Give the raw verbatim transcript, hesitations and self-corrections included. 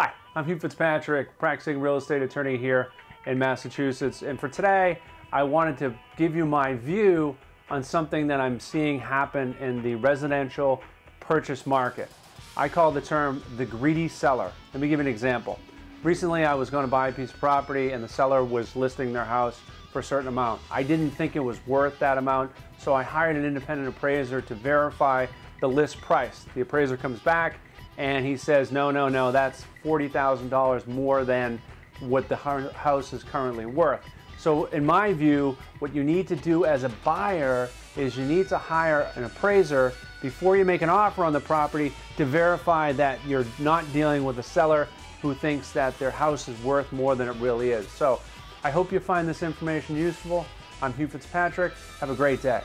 Hi, I'm Hugh Fitzpatrick, practicing real estate attorney here in Massachusetts, and for today I wanted to give you my view on something that I'm seeing happen in the residential purchase market. I call the term the greedy seller. Let me give you an example. Recently I was going to buy a piece of property and the seller was listing their house for a certain amount. I didn't think it was worth that amount, so I hired an independent appraiser to verify the list price. The appraiser comes back and he says, no, no, no, that's forty thousand dollars more than what the house is currently worth. So in my view, what you need to do as a buyer is you need to hire an appraiser before you make an offer on the property to verify that you're not dealing with a seller who thinks that their house is worth more than it really is. So I hope you find this information useful. I'm Hugh Fitzpatrick. Have a great day.